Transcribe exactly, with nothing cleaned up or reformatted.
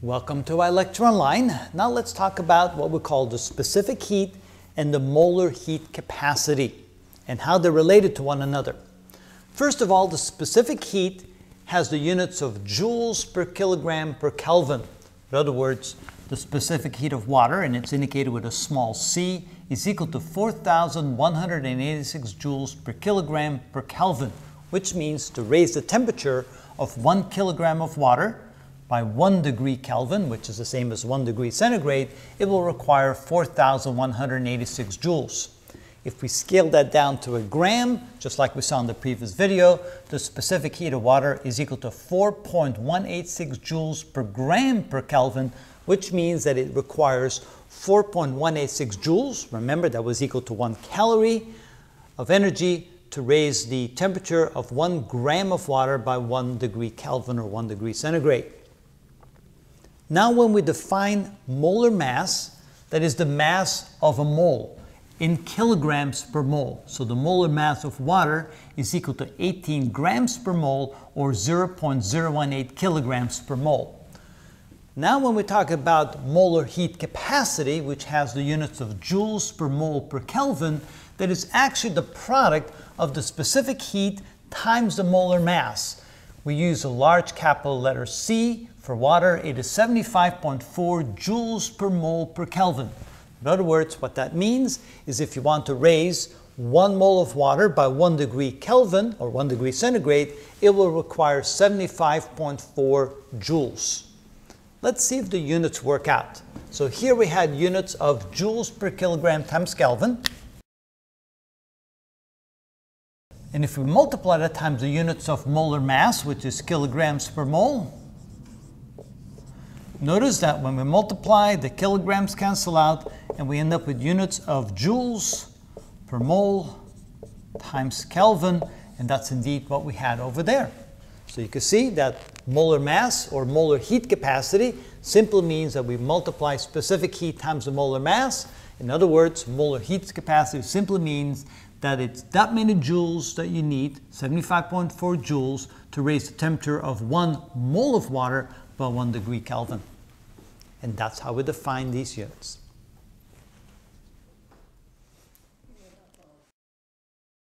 Welcome to iLecture Online. Now let's talk about what we call the specific heat and the molar heat capacity and how they're related to one another. First of all, the specific heat has the units of joules per kilogram per Kelvin. In other words, the specific heat of water, and it's indicated with a small c, is equal to four thousand one hundred eighty-six joules per kilogram per Kelvin, which means to raise the temperature of one kilogram of water by one degree Kelvin, which is the same as one degree centigrade, it will require four thousand one hundred eighty-six joules. If we scale that down to a gram, just like we saw in the previous video, the specific heat of water is equal to four point one eight six joules per gram per Kelvin, which means that it requires four point one eight six joules, remember that was equal to one calorie of energy, to raise the temperature of one gram of water by one degree Kelvin or one degree centigrade. Now when we define molar mass, that is the mass of a mole in kilograms per mole. So the molar mass of water is equal to eighteen grams per mole or zero point zero one eight kilograms per mole. Now when we talk about molar heat capacity, which has the units of joules per mole per Kelvin, that is actually the product of the specific heat times the molar mass. We use a large capital letter C. For water, it is seventy-five point four joules per mole per Kelvin. In other words, what that means is if you want to raise one mole of water by one degree Kelvin or one degree centigrade, it will require seventy-five point four joules. Let's see if the units work out. So here we had units of joules per kilogram times Kelvin. And if we multiply that times the units of molar mass, which is kilograms per mole, notice that when we multiply, the kilograms cancel out, and we end up with units of joules per mole times Kelvin, and that's indeed what we had over there. So you can see that molar mass or molar heat capacity simply means that we multiply specific heat times the molar mass. In other words, molar heat capacity simply means that it's that many joules that you need, seventy-five point four joules, to raise the temperature of one mole of water by one degree Kelvin. And that's how we define these units.